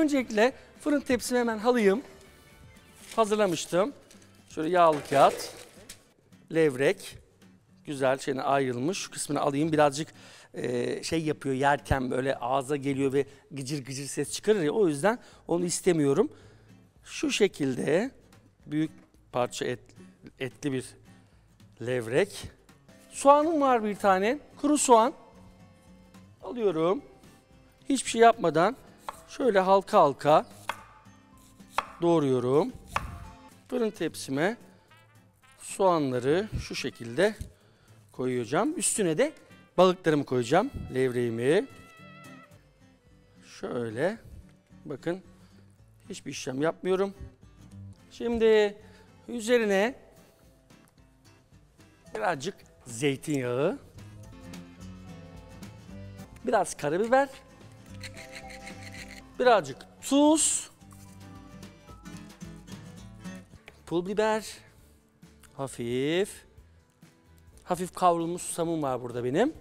Öncelikle fırın tepsimi hemen halayım. Hazırlamıştım. Şöyle yağlı kağıt, levrek, güzel şeyine ayrılmış. Şu kısmını alayım, birazcık şey yapıyor yerken, böyle ağza geliyor ve gıcır gıcır ses çıkarır ya, o yüzden onu istemiyorum. Şu şekilde büyük parça etli bir levrek. Soğanım var bir tane, kuru soğan alıyorum. Hiçbir şey yapmadan şöyle halka halka doğruyorum. Fırın tepsime soğanları şu şekilde koyacağım. Üstüne de balıklarımı koyacağım, levreğimi. Şöyle bakın, hiçbir işlem yapmıyorum. Şimdi üzerine birazcık zeytinyağı, biraz karabiber, birazcık tuz, pul biber, hafif kavrulmuş susamım var burada benim.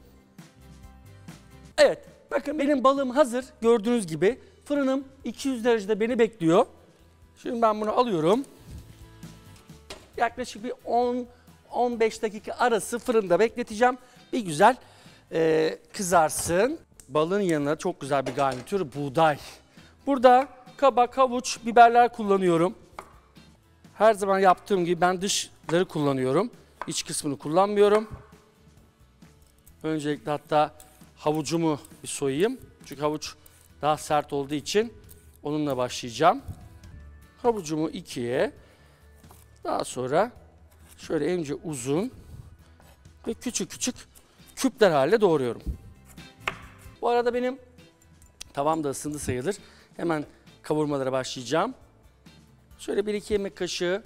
Evet, bakın benim balığım hazır. Gördüğünüz gibi fırınım 200 derecede beni bekliyor. Şimdi ben bunu alıyorum. Yaklaşık bir 10-15 dakika arası fırında bekleteceğim. Bir güzel kızarsın. Balığın yanına çok güzel bir garnitür, buğday. Burada kabak, havuç, biberler kullanıyorum. Her zaman yaptığım gibi ben dışları kullanıyorum. İç kısmını kullanmıyorum. Öncelikle hatta havucumu bir soyayım. Çünkü havuç daha sert olduğu için onunla başlayacağım. Havucumu ikiye, daha sonra şöyle ince uzun ve küçük küçük küpler haline doğruyorum. Bu arada benim tavam da ısındı sayılır. Hemen kavurmalara başlayacağım. Şöyle 1-2 yemek kaşığı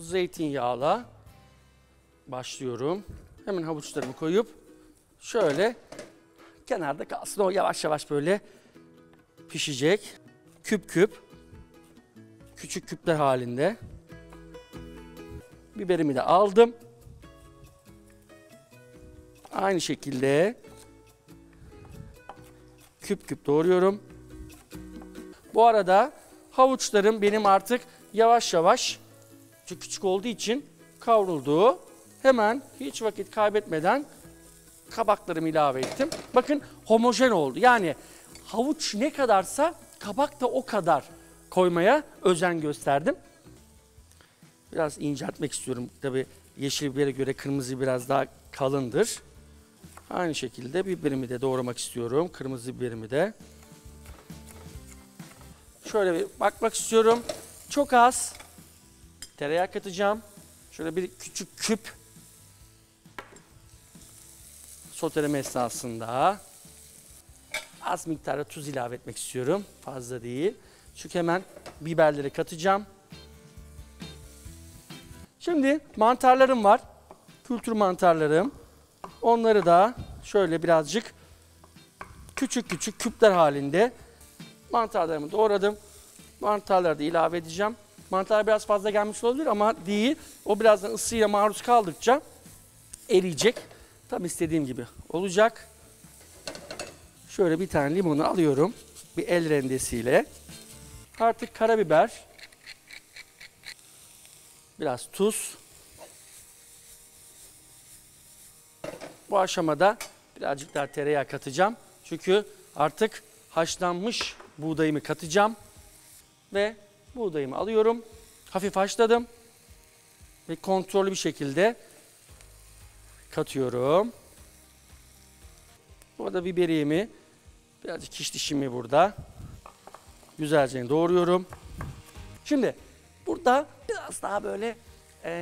zeytinyağla başlıyorum. Hemen havuçlarımı koyup şöyle kenarda kalsın. O yavaş yavaş böyle pişecek. Küp küp, küçük küpler halinde. Biberimi de aldım. Aynı şekilde küp küp doğruyorum. Bu arada havuçlarım benim artık yavaş yavaş, çünkü küçük olduğu için kavruldu. Hemen hiç vakit kaybetmeden kabaklarımı ilave ettim. Bakın homojen oldu. Yani havuç ne kadarsa kabak da o kadar koymaya özen gösterdim. Biraz inceltmek istiyorum. Tabii yeşil bibere göre kırmızı biraz daha kalındır. Aynı şekilde biberimi de doğramak istiyorum. Kırmızı biberimi de. Şöyle bir bakmak istiyorum. Çok az tereyağı katacağım. Şöyle bir küçük küp soteleme esnasında az miktarda tuz ilave etmek istiyorum. Fazla değil. Çünkü hemen biberleri katacağım. Şimdi mantarlarım var. Kültür mantarlarım. Onları da şöyle birazcık küçük küçük küpler halinde mantarlarımı doğradım. Mantarları da ilave edeceğim. Mantar biraz fazla gelmiş olabilir ama değil. O birazdan ısıya maruz kaldıkça eriyecek. Tam istediğim gibi olacak. Şöyle bir tane limonu alıyorum. Bir el rendesiyle. Artık karabiber. Biraz tuz. Bu aşamada birazcık daha tereyağı katacağım. Çünkü artık haşlanmış buğdayımı katacağım. Ve buğdayımı alıyorum. Hafif haşladım. Ve kontrollü bir şekilde katıyorum. Burada biberimi, birazcık kişnişimi burada güzelce doğruyorum. Şimdi burada biraz daha böyle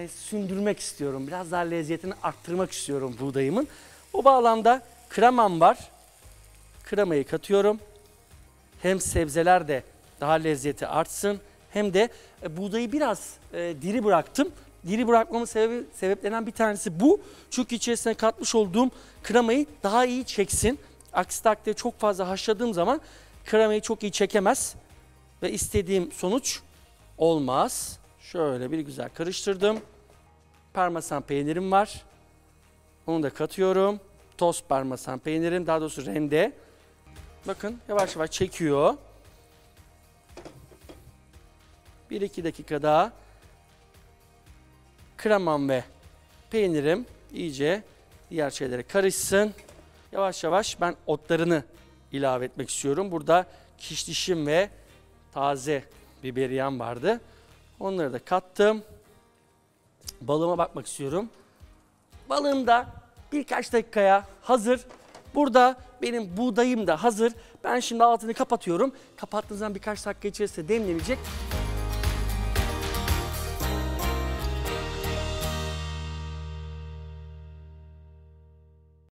sündürmek istiyorum. Biraz daha lezzetini arttırmak istiyorum buğdayımın. O bağlamda kremam var. Kremayı katıyorum. Hem sebzeler de daha lezzeti artsın. Hem de buğdayı biraz diri bıraktım. Diri bırakmamın sebeplerinden bir tanesi bu. Çünkü içerisine katmış olduğum kremayı daha iyi çeksin. Aksi takdirde çok fazla haşladığım zaman kremayı çok iyi çekemez. Ve istediğim sonuç olmaz. Şöyle bir güzel karıştırdım. Parmesan peynirim var. Onu da katıyorum. Toz parmesan peynirim, daha doğrusu rende. Bakın yavaş yavaş çekiyor. 1-2 dakika daha kremam ve peynirim iyice diğer şeylere karışsın. Yavaş yavaş ben otlarını ilave etmek istiyorum. Burada kişnişim ve taze biberiyem vardı. Onları da kattım. Balığıma bakmak istiyorum. Balığım da birkaç dakikaya hazır. Burada benim buğdayım da hazır. Ben şimdi altını kapatıyorum. Kapattığınızdan birkaç dakika içerisinde demlenecek.